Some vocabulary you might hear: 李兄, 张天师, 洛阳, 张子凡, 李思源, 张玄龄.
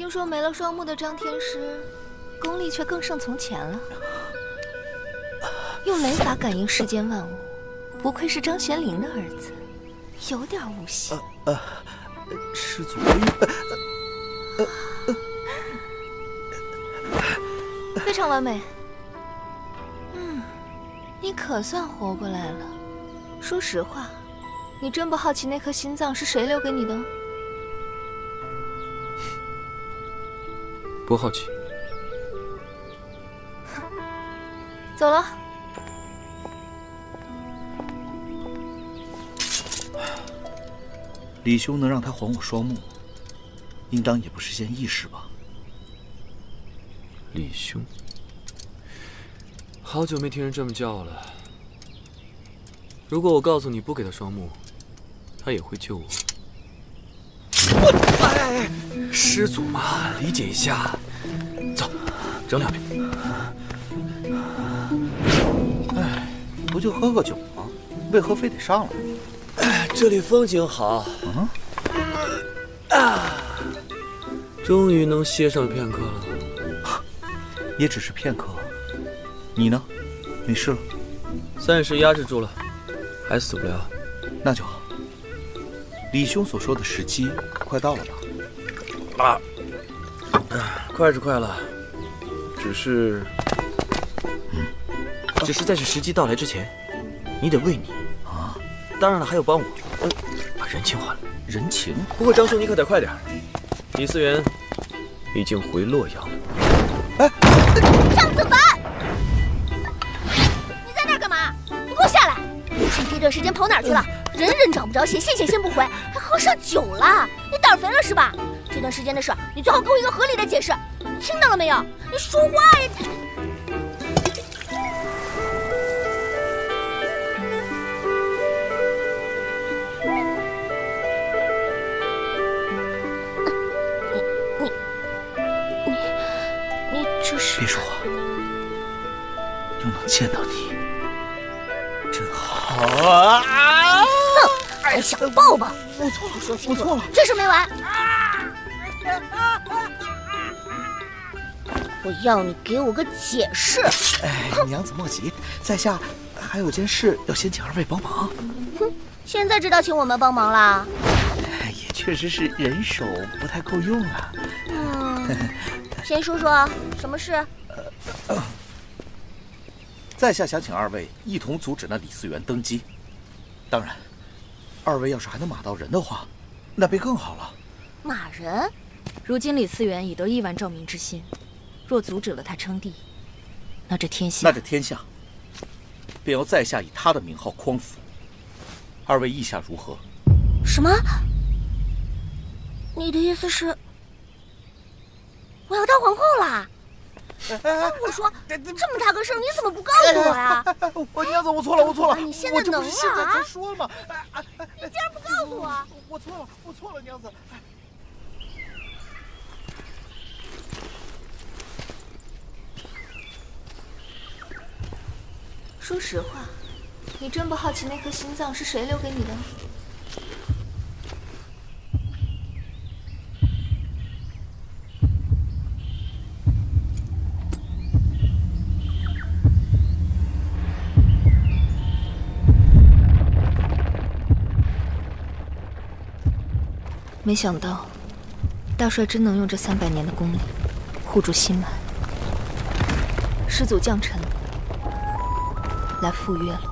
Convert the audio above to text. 听说没了双目的张天师，功力却更胜从前了。用雷法感应世间万物，不愧是张玄龄的儿子，有点悟性。师祖。非常完美。嗯，你可算活过来了。说实话，你真不好奇那颗心脏是谁留给你的？不好奇。走了。李兄能让他还我双目，应当也不是件易事吧？ 李兄，好久没听人这么叫我了。如果我告诉你不给他双目，他也会救我。哎，师祖嘛，理解一下。走，整两瓶。哎，不就喝个酒吗？为何非得上来？哎，这里风景好。啊，终于能歇上片刻了。 也只是片刻，你呢？没事了，暂时压制住了，还死不了，那就好。李兄所说的时机快到了吧？快是快了，只是，只是在这时机到来之前，你得为你啊，当然了，还有帮我，把人情还了。人情？不过张兄，你可得快点，李思源已经回洛阳了。哎。 张子凡，你在那儿干嘛？你给我下来！趁这段时间跑哪儿去了？人找不着鞋，线不回，还喝上酒了？你胆肥了是吧？这段时间的事，你最好给我一个合理的解释，听到了没有？你说话呀！别说话，又能见到你，真好啊！哼，小抱抱，我错了，说清楚，我错了，这事没完。我要你给我个解释。哎，娘子莫急，在下还有件事要先请二位帮忙。哼，现在知道请我们帮忙啦？也确实是人手不太够用啊。先说说什么事？在下想请二位一同阻止那李思源登基。当然，二位要是还能码到人的话，那便更好了。码人？如今李思源已得亿万兆民之心，若阻止了他称帝，那这天下……那这天下，便由在下以他的名号匡扶。二位意下如何？什么？你的意思是？ 我要当皇后啦！我说这么大个事儿，你怎么不告诉我呀？我娘子，我错了，我错了！你现在能啊？现在才说嘛！你竟然不告诉我！我错了，我错了，娘子。说实话，你真不好奇那颗心脏是谁留给你的？ 没想到，大帅真能用这300年的功力护住心脉。师祖降臣来赴约了。